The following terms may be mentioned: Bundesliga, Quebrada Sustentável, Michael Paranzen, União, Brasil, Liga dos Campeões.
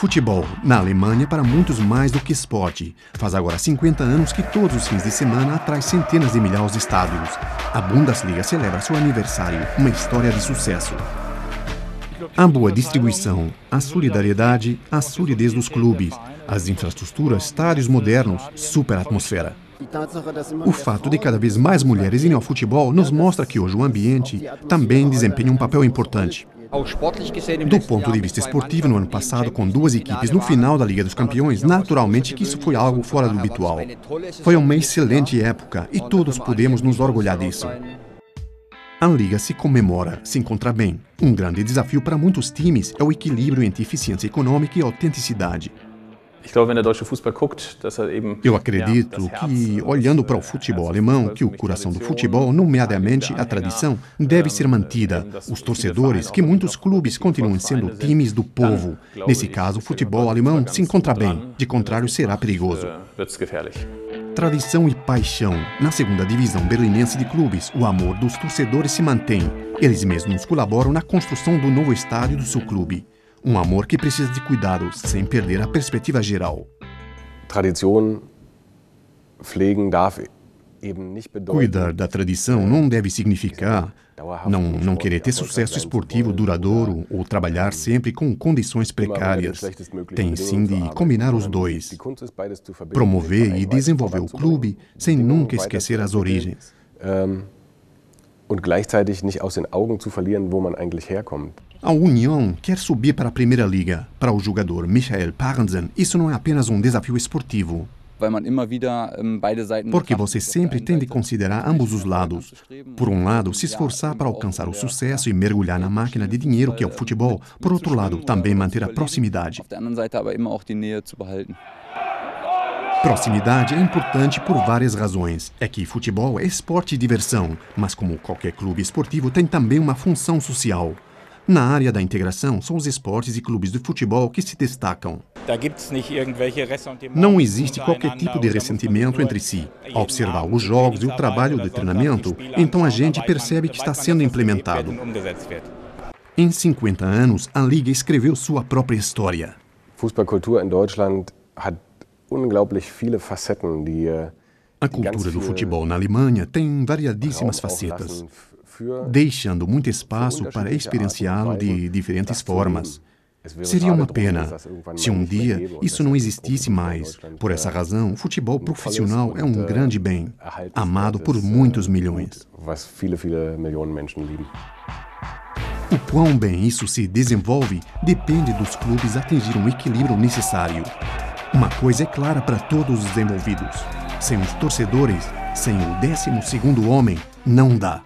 Futebol, na Alemanha, para muitos mais do que esporte. Faz agora 50 anos que todos os fins de semana atrai centenas de milhares de estádios. A Bundesliga celebra seu aniversário, uma história de sucesso. A boa distribuição, a solidariedade, a solidez dos clubes, as infraestruturas, estádios modernos, super atmosfera. O fato de cada vez mais mulheres irem ao futebol nos mostra que hoje o ambiente também desempenha um papel importante. Do ponto de vista esportivo, no ano passado, com duas equipes no final da Liga dos Campeões, naturalmente que isso foi algo fora do habitual. Foi uma excelente época e todos podemos nos orgulhar disso. A Liga se comemora, se encontra bem. Um grande desafio para muitos times é o equilíbrio entre eficiência econômica e autenticidade. Eu acredito que, olhando para o futebol alemão, que o coração do futebol, nomeadamente a tradição, deve ser mantida. Os torcedores, que muitos clubes continuam sendo times do povo. Nesse caso, o futebol alemão se encontra bem, de contrário será perigoso. Tradição e paixão. Na segunda divisão berlinense de clubes, o amor dos torcedores se mantém. Eles mesmos colaboram na construção do novo estádio do seu clube. Um amor que precisa de cuidados, sem perder a perspectiva geral. Cuidar da tradição não deve significar não querer ter sucesso esportivo duradouro ou trabalhar sempre com condições precárias. Tem sim de combinar os dois, promover e desenvolver o clube sem nunca esquecer as origens. Und gleichzeitig nicht aus den Augen zu verlieren, wo man eigentlich herkommt. A União quer subir para a Primeira Liga. Para o jogador Michael Paranzen, isso não é apenas um desafio esportivo. Porque você sempre tem de considerar ambos os lados. Por um lado, se esforçar para alcançar o sucesso e mergulhar na máquina de dinheiro que é o futebol. Por outro lado, também manter a proximidade. Proximidade é importante por várias razões. É que futebol é esporte e diversão, mas como qualquer clube esportivo tem também uma função social. Na área da integração, são os esportes e clubes de futebol que se destacam. Não existe qualquer tipo de ressentimento entre si. Ao observar os jogos e o trabalho de treinamento, então a gente percebe que está sendo implementado. Em 50 anos, a Liga escreveu sua própria história. Fußballkultur in Deutschland hat unglaublich viele Facetten, die a cultura do futebol na Alemanha tem variadíssimas facetas, deixando muito espaço para experienciá-lo de diferentes formas. Seria uma pena se um dia isso não existisse mais. Por essa razão, o futebol profissional é um grande bem, amado por muitos milhões. O quão bem isso se desenvolve depende dos clubes atingir um equilíbrio necessário. Uma coisa é clara para todos os envolvidos: sem os torcedores, sem o 12º homem, não dá.